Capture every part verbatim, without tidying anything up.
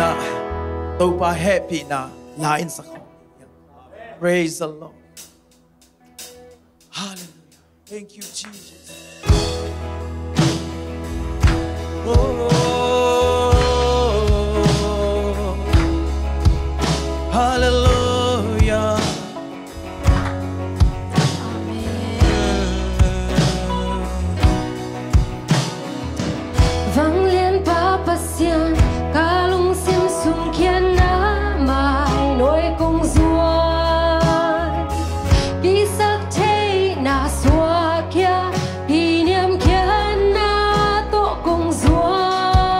na topa happy na lain sa ko. Praise the Lord. Hallelujah. Thank you, Jesus. Oh, hallelujah. Vang lên Papa Sian, ca lung sim sum kian na mai nỗi công duan. Bi sắc thế na xua kia, bi niệm kian na tổ công duan.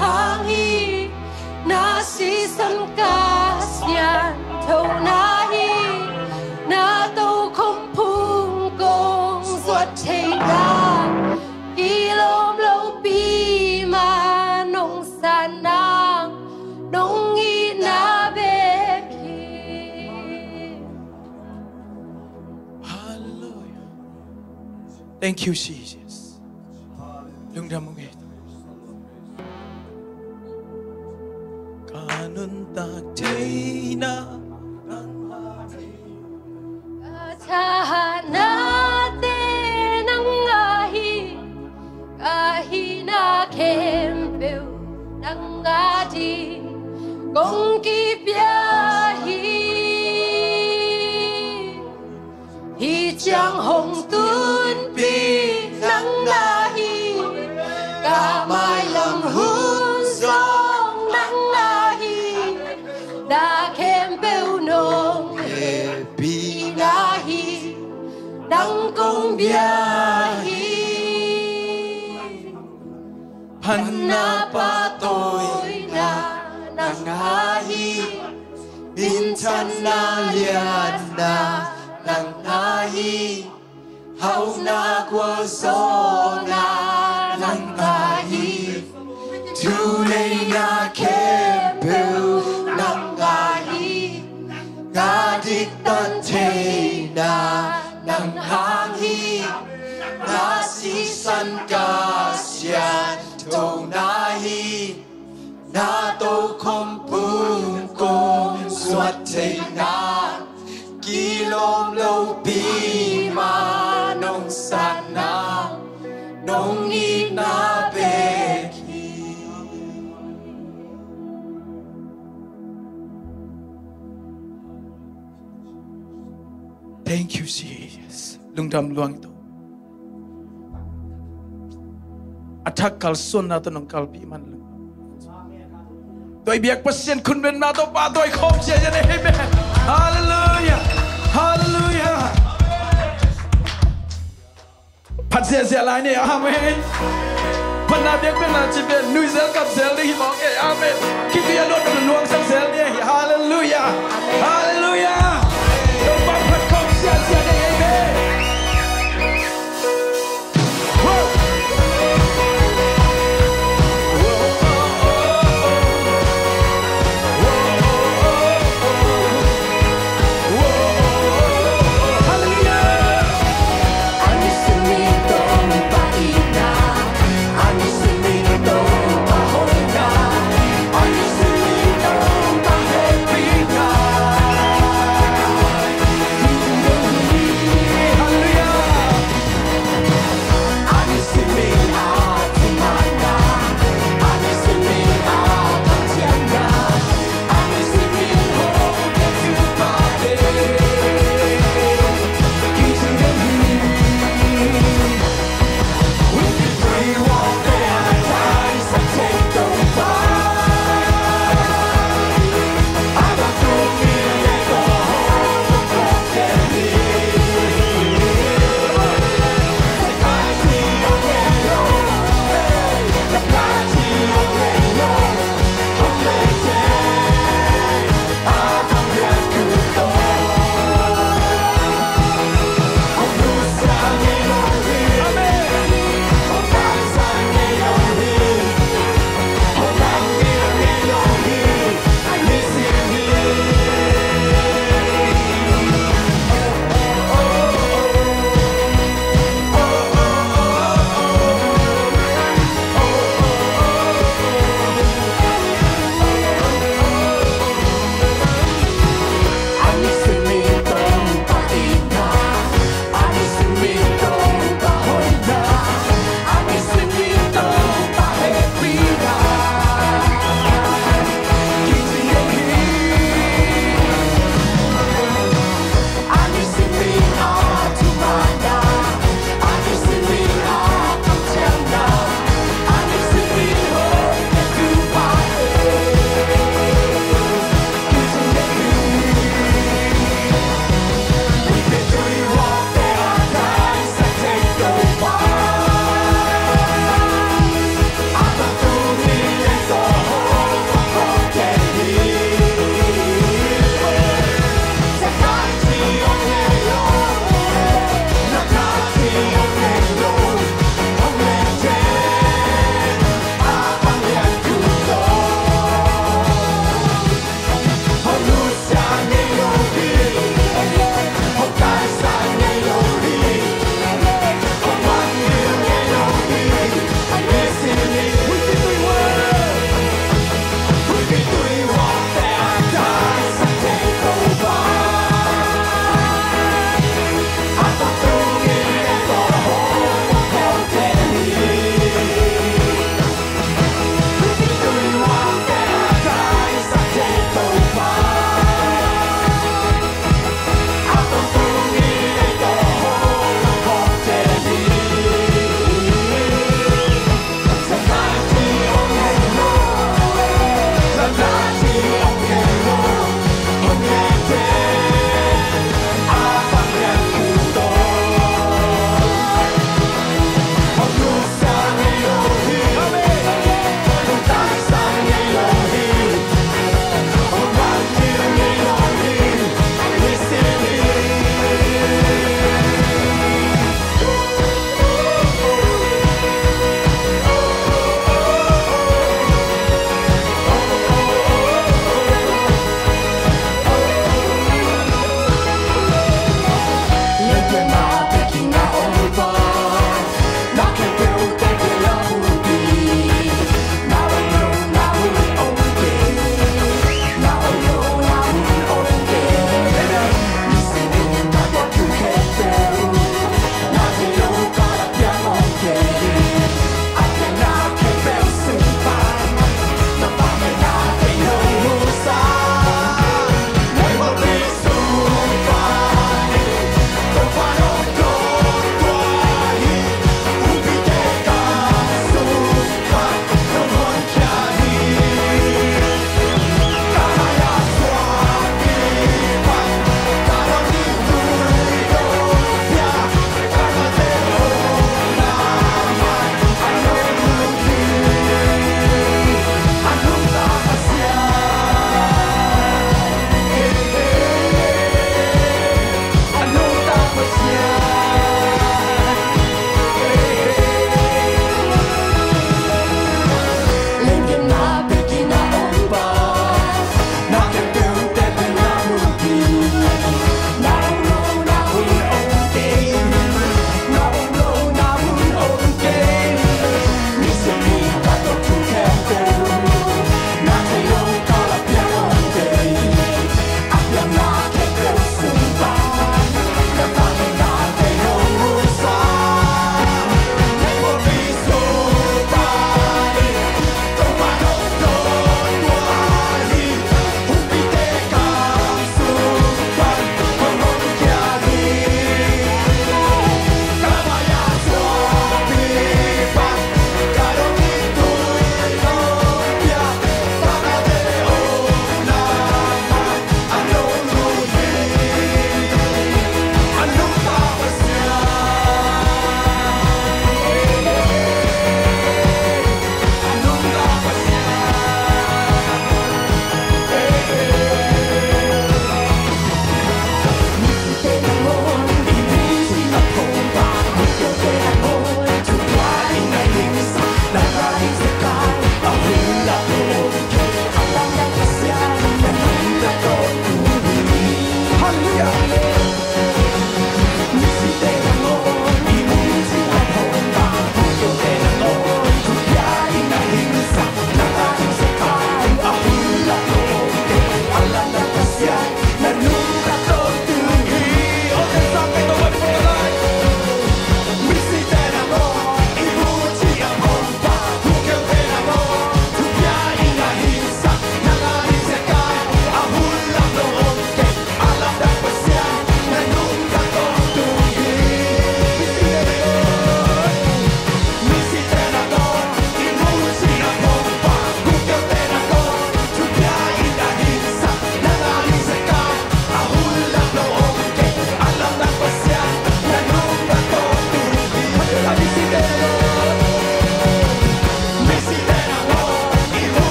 hanghi na si san ka sian thâu na hi na tâu không phung công ruột thầy ta đi lom lâu bi mà nông san đang đông nghi na bê khi hallelujah. Thank you Jesus. Lung đam 눈 딱 Hana pa tôi na nang ahi bin chan na lian na nang ahi hau na qua so na nang ahi tu nay na kem bu nang ahi ga dik tan te na nang ahi na si san ka sian tâu na hi na tâu không buông công suốt thầy na ki lom lâu bi mà nông san na nông nghi na bê ki thank you Jesus. Lung dam luang tu atak kalsun nato nong kalbi iman lu. Toi biak pasien kun ben nato pa toi khop je jane amen. Hallelujah. Hallelujah. Patse se lai ne amen. Panna biak ben na chibe nuizel kap zel de hi mong e amen. Kitia lot lu luang sang zel de hallelujah. Hallelujah. Lo pa pat khop je jane amen.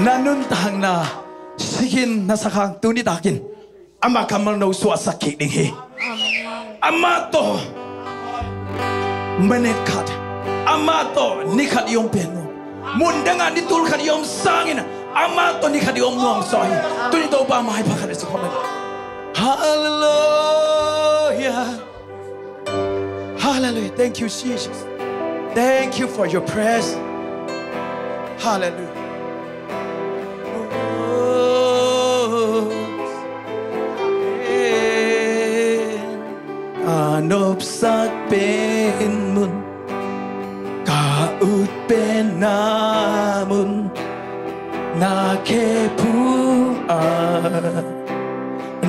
nanun tahang na sikin nasakang tuni takin ama kamal nau suasa kidinghi ama to menekat ama to nikat yom penu mundangan ditulkan yom sangin ama to nikat yom nuang sohi tuni to ba mai pakade sukomen hallelujah hallelujah thank you Jesus thank you for your prayers hallelujah Anop sak pen mun Kaut pen namun Nakepua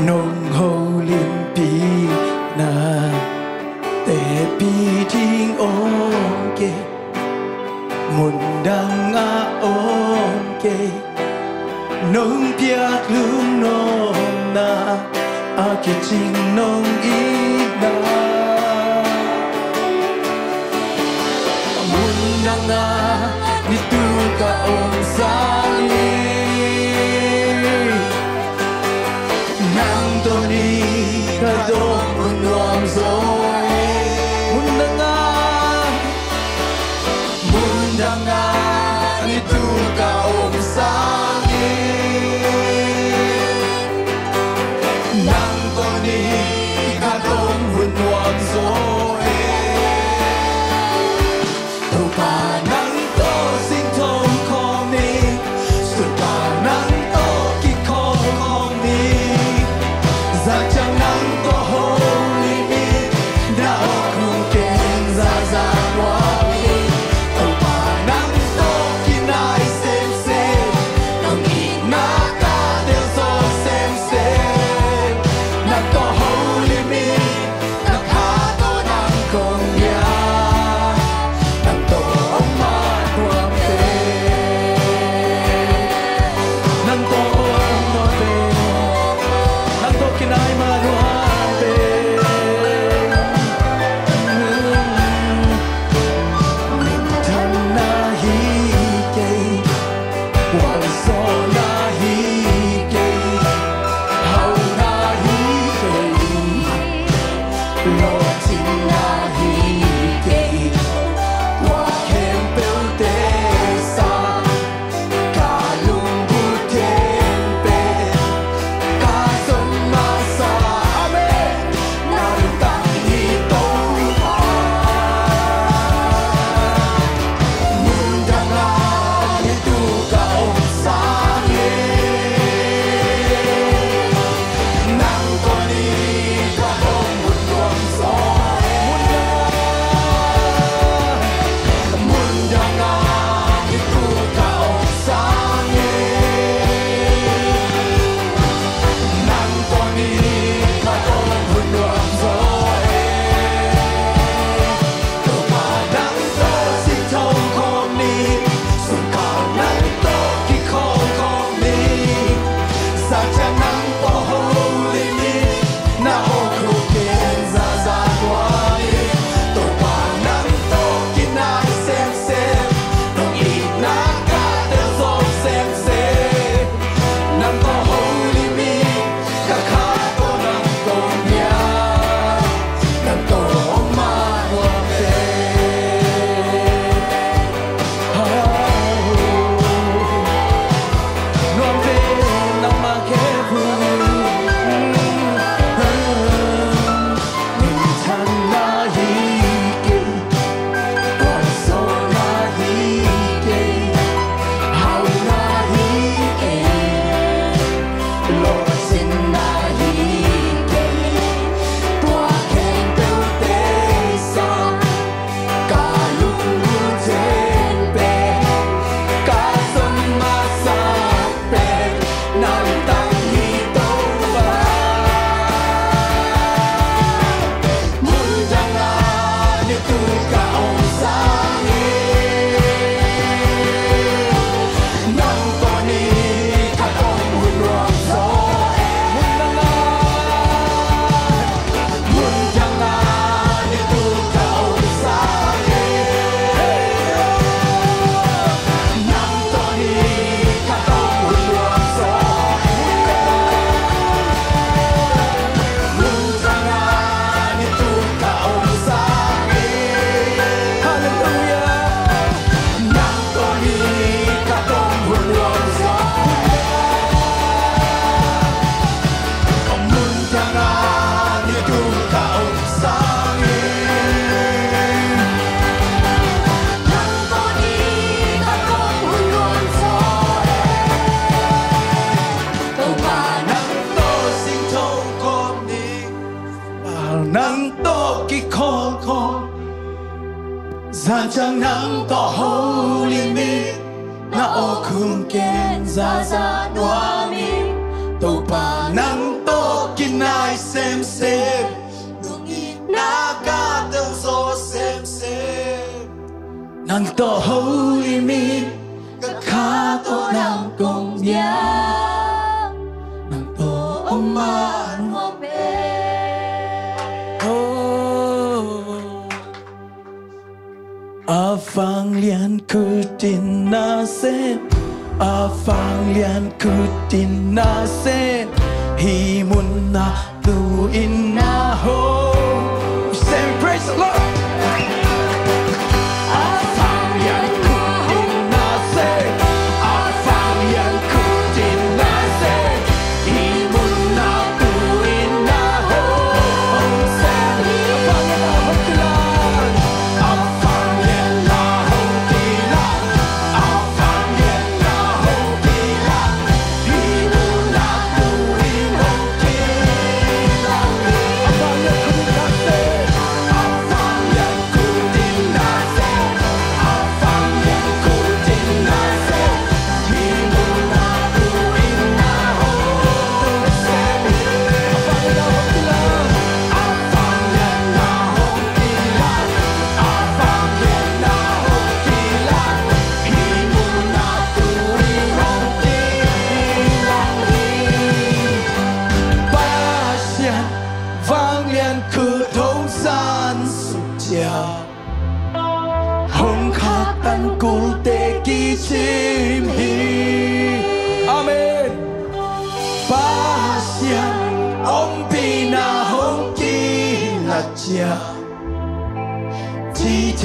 Nong holin pina Tepiting onke Mundang a onke Nong piak lung nona Akiting nong ina Mundanga nitu ka om sali Nang toni ka dong unuang zoe Mundanga Mundanga nitu ka om sali Nang toni ka dong unuang zoe Nang to sing thong con me Giàn trăng nắng tỏ hô liên mi na ô khung ken ra ra đoá mi tàu pa nắng to kinh ai xem xem đúng ý na ca tương do xem xem nắng tỏ hô liên mi các khá to nắng cùng nhau nắng to ông ma A phang lian kutin nase, a phang lian kutin nase, hi mun na tu in na ho. We say praise the Lord.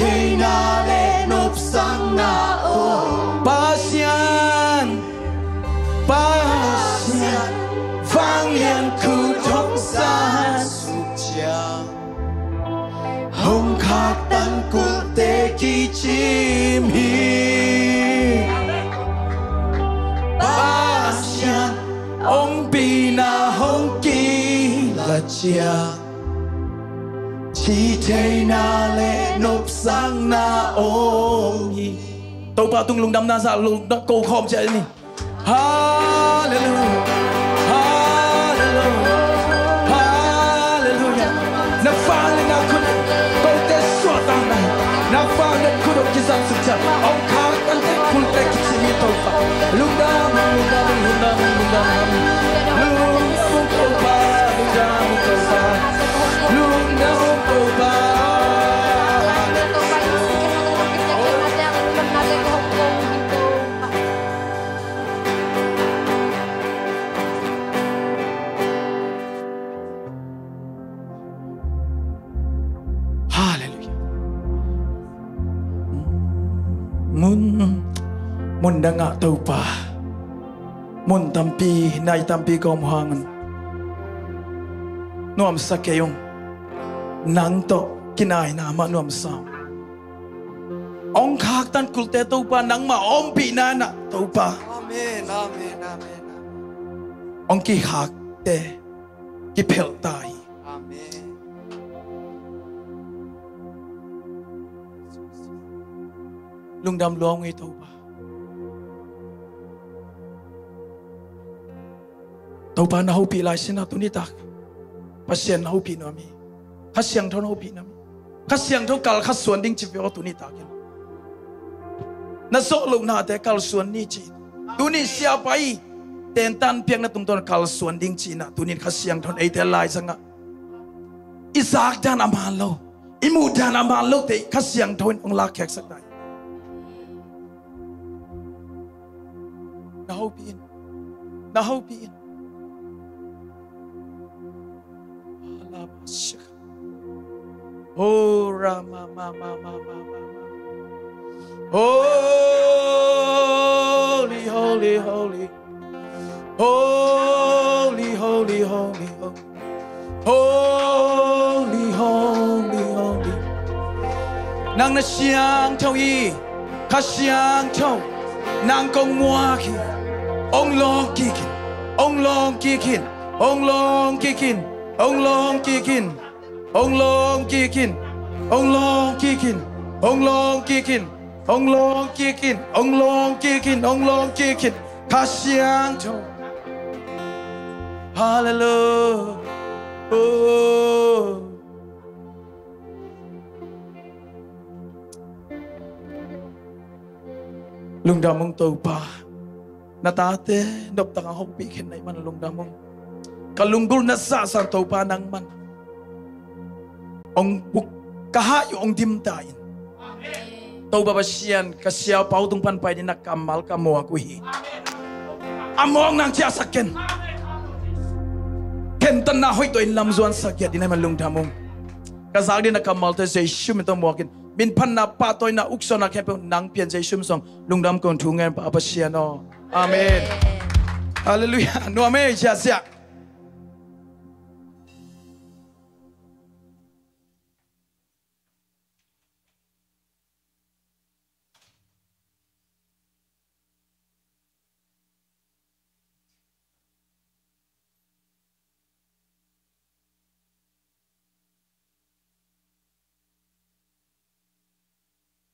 Chỉ thấy na lên nộp sang na ô Pasian Pasian vang lên cứ thông xa sụt trà Hồng khát tăng cụ tế kỳ chim hi Pasian ông bì na hồng kỳ là trà Chỉ thấy na lệ nộp sang na ô Tâu ba tung lùng đâm na dạ lùng đó cầu khom chạy đi Hallelujah Hallelujah Hallelujah Nà phá lên nào khôn Câu tế xóa tăng này Nà phá lên khôn độc kia giam sụp chặt Ông khá tăng tích khôn tế kích sĩ như tâu phá Lùng đâm lùng đâm lùng đâm lùng đâm Lùng phúc tâu phá lùng đâm lùng đâm Hallelujah. Mun mundanga taupa. Mun tampi nai tampi kaum hangan. Nuam sakeyong. Nang to kinai na ma nuam sam Ong khak tan kulte topa nang ma om pi na na topa Amen amen amen Ong ki khak te ki phel tai Amen Lung dam luang ngi topa Topa na hopi lai sina tunitak Pasien na hopi na mi khá xiang thâu nấu bị nấm, khá xiang thâu cà khá xuân đinh chỉ việc tu ni ta kia, na số lúc nào thế cà xuân ni chỉ, tu ni siapa i, tên tan piang na tung tuan cà xuân đinh chỉ na tu ni khá xiang thâu ấy thế lai sang á, Isaac dan aman lo, Imu dan aman lo thế khá xiang thâu ông lạc khẹt sắc đại, na hậu biên, na hậu biên, Allah Masya. Oh Rama Mama Mama Mama Holy Holy Holy Holy Holy Holy Holy Holy Holy Nang na siang chau yi ka siang chau nang kong mua ki ong long ki kin ong long ki kin ong long ki kin ong long ki kin Ông long kikin, ông long kikin, ông long kikin, ông long kikin, ông long kikin, ông long kikin, kasianto. Hallelujah. Oh. Lung damong toba natate dop ta ka hoppikin na iman lung damong kalunggol na sa sa toba nang man ong kahayo ong dimtain toba basian kasiya pautong panpay ni nakamal kamo akuhi among nang tiasaken kenten na hoy to in lamzuan sakya dinay man lung damong kasal din nakamal to say shum to mokin bin panna patoy na ukso na kepo nang pian jay shum song lungdam kon thungen pa apasiano amen hallelujah no ame jasia